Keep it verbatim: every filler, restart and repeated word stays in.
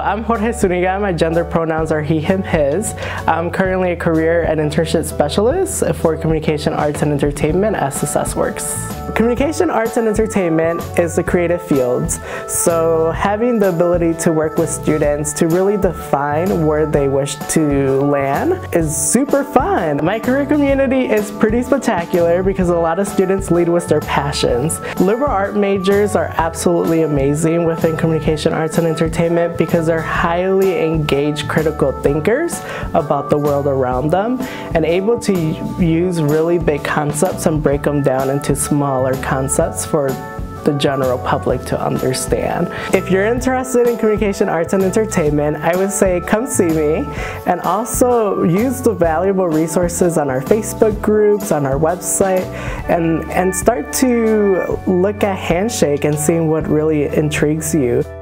I'm Jorge Zuniga. My gender pronouns are he, him, his. I'm currently a career and internship specialist for communication arts and entertainment at SuccessWorks. Communication arts and entertainment is the creative field, so having the ability to work with students to really define where they wish to land is super fun. My career community is pretty spectacular because a lot of students lead with their passions. Liberal art majors are absolutely amazing within communication arts and entertainment because they're highly engaged critical thinkers about the world around them and able to use really big concepts and break them down into smaller concepts for the general public to understand. If you're interested in communication arts and entertainment, I would say come see me, and also use the valuable resources on our Facebook groups, on our website, and, and start to look at Handshake and seeing what really intrigues you.